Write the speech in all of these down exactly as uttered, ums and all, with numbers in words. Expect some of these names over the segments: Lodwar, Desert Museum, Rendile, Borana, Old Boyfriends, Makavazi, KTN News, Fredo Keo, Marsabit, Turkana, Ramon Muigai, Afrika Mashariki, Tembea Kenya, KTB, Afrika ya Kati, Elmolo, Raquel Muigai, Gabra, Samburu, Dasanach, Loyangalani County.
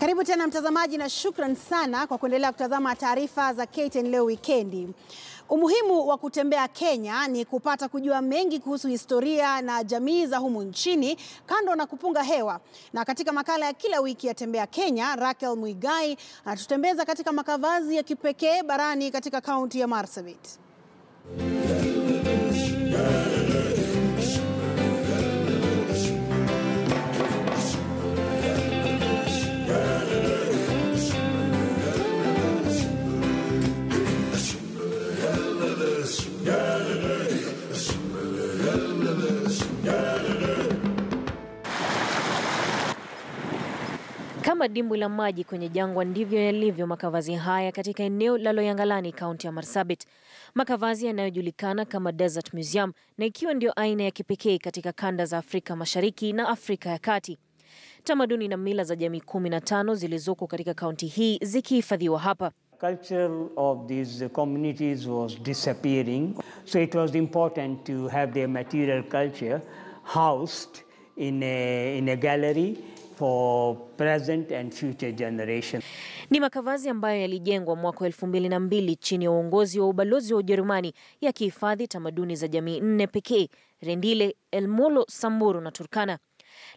Karibu tena mtazamaji na shukran sana kwa kuendelea kutazama taarifa za K T N leo wikendi. Umuhimu wa kutembea Kenya ni kupata kujua mengi kuhusu historia na jamii za humu nchini kando na kupunga hewa. Na katika makala ya kila wiki ya Tembea Kenya, Raquel Muigai anatutembeza katika makavazi ya kipekee barani katika kaunti ya Marsabit. Kama dimbwi la maji kwenye jangwa ndivyo yalivyo makavazi haya katika eneo la Loyangalani County ya Marsabit. Makavazi yanayojulikana kama Desert Museum na ikiwa ndio aina ya kipekee katika kanda za Afrika Mashariki na Afrika ya Kati. Tamaduni na mila za jamii kumi na tano zilizoko katika kaunti hii zikihifadhiwa hapa. Culture of these communities was disappearing, so it was important to have their material culture housed in a, in a gallery for present and future generation. Ni makavazi ambayo yalijengwa mwaka elfu mbili na mbili chini ya uongozi wa ubalozi wa Ujerumani yakihifadhi tamaduni za jamii nne pekee: Rendile, Elmolo, Samburu na Turkana.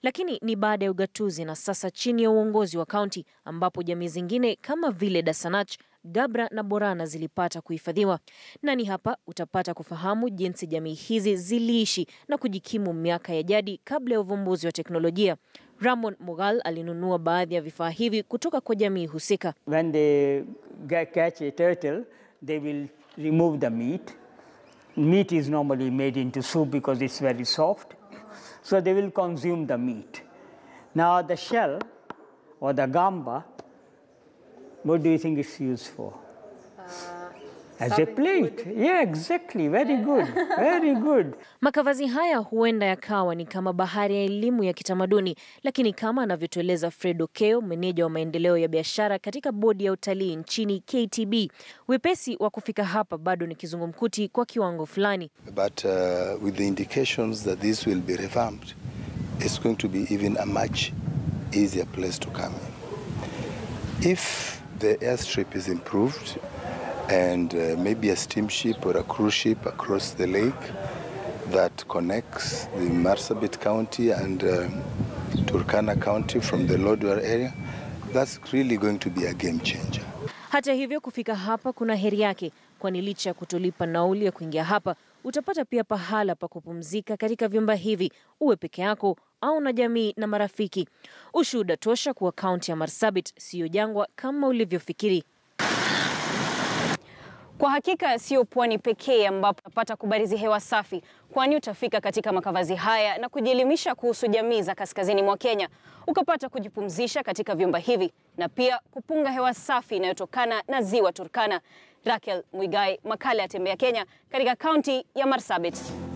Lakini ni baada ya ugatuzi na sasa chini ya uongozi wa kaunti ambapo jamii zingine kama vile Dasanach, Gabra na Borana zilipata kuhifadhiwa. Na ni hapa utapata kufahamu jinsi jamii hizi ziliishi na kujikimu miaka ya jadi kabla ya uvumbuzi wa teknolojia. Ramon Muigai alinunua baadhi ya vifaa hivi kutoka kwa jamii husika. When they catch a turtle, they will remove the meat. Meat is normally made into soup because it's very soft. So they will consume the meat. Now the shell or the gamba, what do you think it's used for? Uh, As a plate. Food. Yeah, exactly. Very good. Very good. Makavazi haya huenda yakawa ni kama bahari ya elimu ya kitamaduni, lakini kama anavyotueleza Fredo Keo, meneja wa maendeleo ya biashara katika bodi ya utalii nchini K T B, wepesi wa kufika hapa bado ni kizungumkuti kwa kiwango fulani. But uh, with the indications that this will be revamped, it's going to be even a much easier place to come in. If the airstrip is improved and uh, maybe a steamship or a cruise ship across the lake that connects the Marsabit County and um, Turkana County from the Lodwar area, that's really going to be a game changer. Hata hivyo kufika hapa kuna heri yake, kwani licha kutolipa nauli ya kuingia hapa, utapata pia pahala pa kupumzika katika vyumba hivi, uwe peke yako au na jamii na marafiki. Ushuhuda tosha kuwa kaunti ya Marsabit sio jangwa kama ulivyofikiri. Kwa hakika sio pwani pekee ambapo utapata kubarizi hewa safi, kwani utafika katika makavazi haya na kujielimisha kuhusu jamii za kaskazini mwa Kenya, ukapata kujipumzisha katika vyumba hivi na pia kupunga hewa safi inayotokana na ziwa Turkana. Raquel Muigai, makala ya Tembea Kenya katika kaunti ya Marsabit.